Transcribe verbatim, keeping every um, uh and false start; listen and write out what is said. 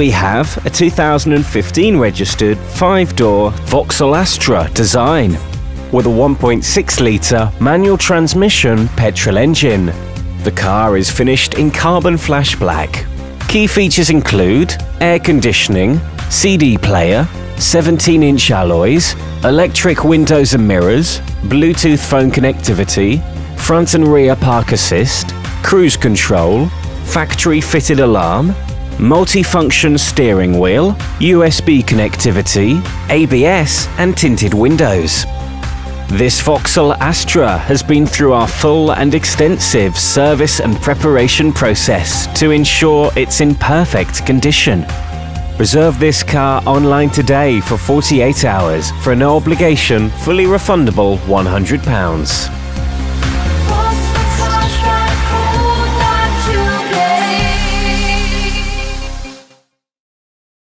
we have a two thousand fifteen registered five-door Vauxhall Astra design with a one point six litre manual transmission petrol engine. The car is finished in carbon flash black. Key features include air conditioning, C D player, seventeen inch alloys, electric windows and mirrors, Bluetooth phone connectivity, front and rear park assist, cruise control, factory fitted alarm, multi-function steering wheel, U S B connectivity, A B S and tinted windows. This Vauxhall Astra has been through our full and extensive service and preparation process to ensure it's in perfect condition. Reserve this car online today for forty-eight hours for a no obligation, fully refundable one hundred pounds.